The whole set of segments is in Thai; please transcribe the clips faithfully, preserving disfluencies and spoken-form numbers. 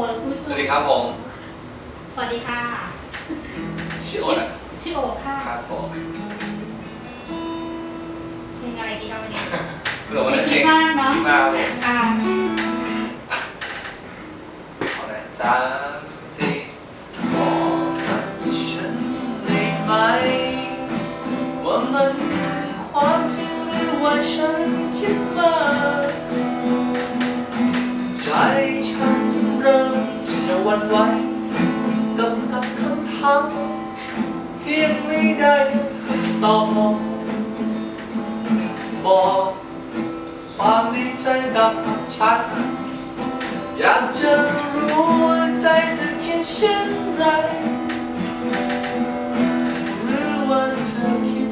ลและคุณสวัสดีครับผมสวัสดีค่ะชื่อโอนะชื่อโอค่ะครับผมเพลงอะไรดีครับวันนี้ไม่คิดมากเนาะอ่าอ่ะเอาเลยสามสี่บอกกับฉันได้ไหมว่ามันคือความจริงหรือว่าฉันคิดมากใจฉันเริ่มจะหวั่นไหวกับกับคำถามที่ยังไม่ได้ตอบบอกความในใจกับฉันอยากจะรู้ว่าใจเธอคิดเช่นไรหรือว่าเธอคิด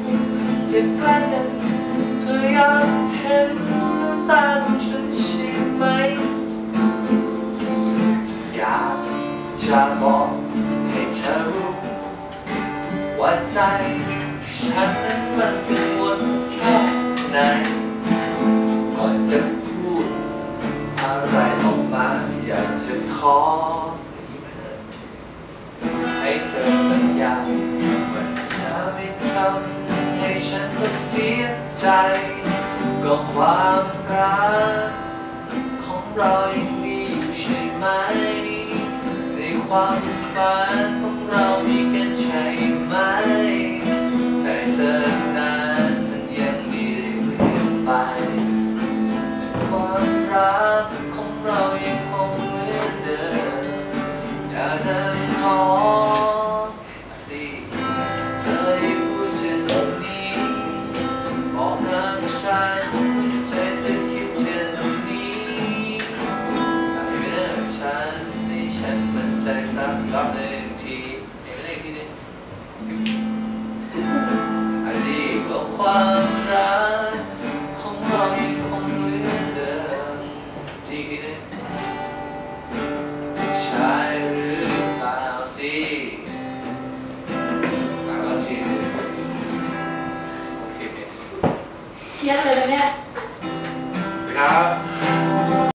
จะแพ้กันเธออยากเห็นน้ำตาของฉันใช่ไหมอยากจะบอกให้เธอรู้ว่าใจฉันนั้นมันกังวลแค่ไหนก่อนจะพูดอะไรออกมาอยากจะขอให้เธอสัญญาว่าจะไม่ทำให้ฉันต้องเสียใจก็ความรักของเรายังมีอยู่ใช่ไหมในความฝันของเรามีกันใช่ไหมใจเธอนั้นมันยังไม่ได้เปลี่ยนไปความรักของเรายังคงเหมือนเดิมอยากจะขอสิเธอให้พูดเช่นตรงนี้บอกทางฉันใจเธอคิดเช่นตรงนี้อยากให้เรื่องฉันให้ฉันมั่นใจสักรอบหนึ่งทีเห็นไหมอีกทีนึงอาจจะก็ความรักของเรายังคงเหมือนเดิมอีกทีนึงใช่หรือเปล่าสิมาแล้วสิโอเคเยอะเลยเนี่ยครับ